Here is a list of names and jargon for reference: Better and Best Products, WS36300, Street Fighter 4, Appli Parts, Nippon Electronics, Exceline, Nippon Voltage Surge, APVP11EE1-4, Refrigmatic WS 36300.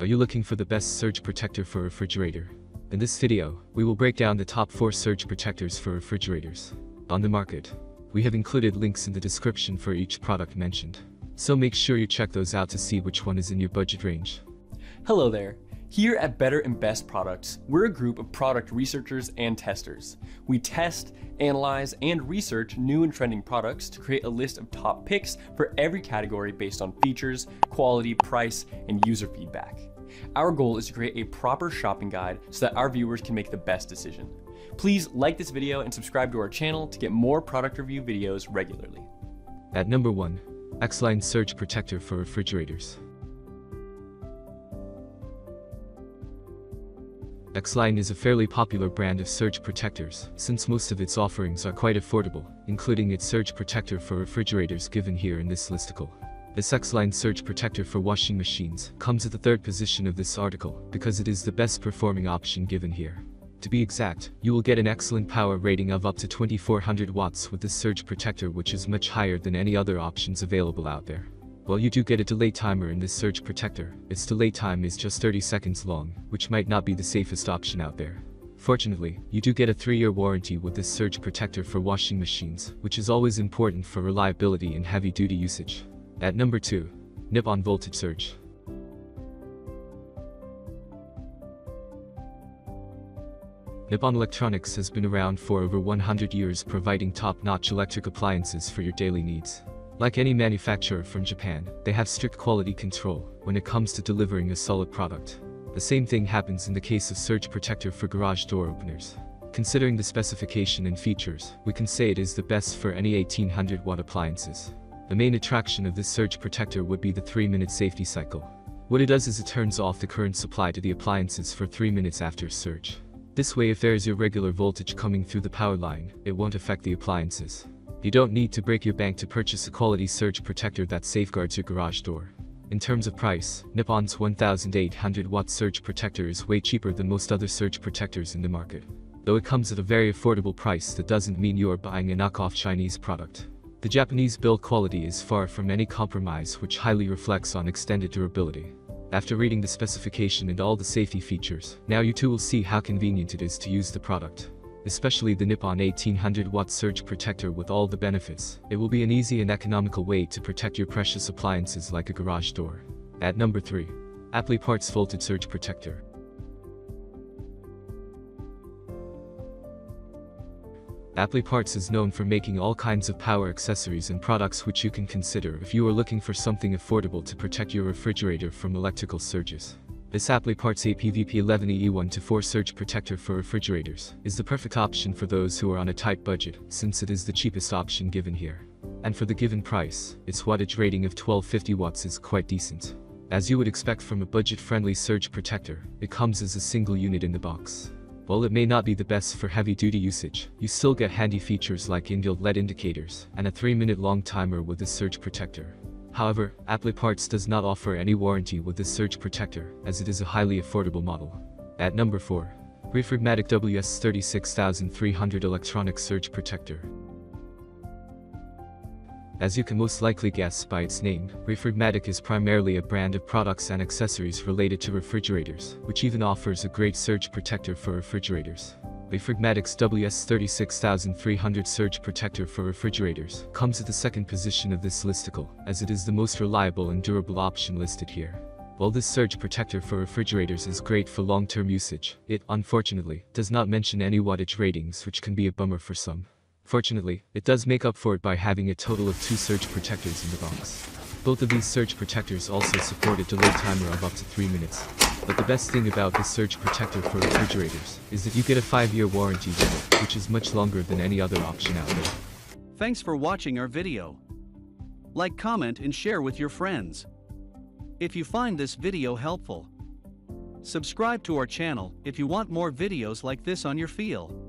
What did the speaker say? Are you looking for the best surge protector for a refrigerator? In this video, we will break down the top 4 surge protectors for refrigerators on the market. We have included links in the description for each product mentioned, so make sure you check those out to see which one is in your budget range. Hello there. Here at Better and Best Products, we're a group of product researchers and testers. We test, analyze, and research new and trending products to create a list of top picks for every category based on features, quality, price, and user feedback. Our goal is to create a proper shopping guide so that our viewers can make the best decision. Please like this video and subscribe to our channel to get more product review videos regularly. At number 1, Exceline Surge Protector for Refrigerators. Exceline is a fairly popular brand of surge protectors, since most of its offerings are quite affordable, including its surge protector for refrigerators given here in this listicle. This Exceline surge protector for washing machines comes at the third position of this article because it is the best performing option given here. To be exact, you will get an excellent power rating of up to 2400 watts with this surge protector, which is much higher than any other options available out there. While you do get a delay timer in this surge protector, its delay time is just 30 seconds long, which might not be the safest option out there. Fortunately, you do get a 3-year warranty with this surge protector for washing machines, which is always important for reliability and heavy-duty usage. At number 2, Nippon Voltage Surge. Nippon Electronics has been around for over 100 years, providing top-notch electric appliances for your daily needs. Like any manufacturer from Japan, they have strict quality control when it comes to delivering a solid product. The same thing happens in the case of surge protector for garage door openers. Considering the specification and features, we can say it is the best for any 1800 watt appliances. The main attraction of this surge protector would be the 3-minute safety cycle. What it does is it turns off the current supply to the appliances for 3 minutes after surge. This way, if there is irregular voltage coming through the power line, it won't affect the appliances. You don't need to break your bank to purchase a quality surge protector that safeguards your garage door. In terms of price, Nippon's 1800 watt surge protector is way cheaper than most other surge protectors in the market. Though it comes at a very affordable price, that doesn't mean you are buying a knockoff Chinese product. The Japanese build quality is far from any compromise, which highly reflects on extended durability. After reading the specification and all the safety features, now you too will see how convenient it is to use the product. Especially the Nippon 1800 watt surge protector with all the benefits, it will be an easy and economical way to protect your precious appliances like a garage door. At number 3, Appli Parts Voltage Surge Protector. Appli Parts is known for making all kinds of power accessories and products, which you can consider if you are looking for something affordable to protect your refrigerator from electrical surges. This Appli Parts APVP11EE1-4 surge protector for refrigerators is the perfect option for those who are on a tight budget, since it is the cheapest option given here. And for the given price, its wattage rating of 1250 watts is quite decent. As you would expect from a budget-friendly surge protector, it comes as a single unit in the box. While it may not be the best for heavy-duty usage, you still get handy features like in-built LED indicators and a 3-minute long timer with this surge protector. However, Appli Parts does not offer any warranty with this surge protector, as it is a highly affordable model. At number 4, Refrigmatic WS 36300 Electronic Surge Protector. As you can most likely guess by its name, Refrigmatic is primarily a brand of products and accessories related to refrigerators, which even offers a great surge protector for refrigerators. Refrigmatic's WS36300 surge protector for refrigerators comes at the second position of this listicle, as it is the most reliable and durable option listed here. While this surge protector for refrigerators is great for long-term usage, it, unfortunately, does not mention any wattage ratings, which can be a bummer for some. Fortunately, it does make up for it by having a total of 2 surge protectors in the box. Both of these surge protectors also support a delay timer of up to 3 minutes. But the best thing about this surge protector for refrigerators is that you get a 5-year warranty with it, which is much longer than any other option out there. Thanks for watching our video. Like, comment, and share with your friends. If you find this video helpful, subscribe to our channel if you want more videos like this on your field.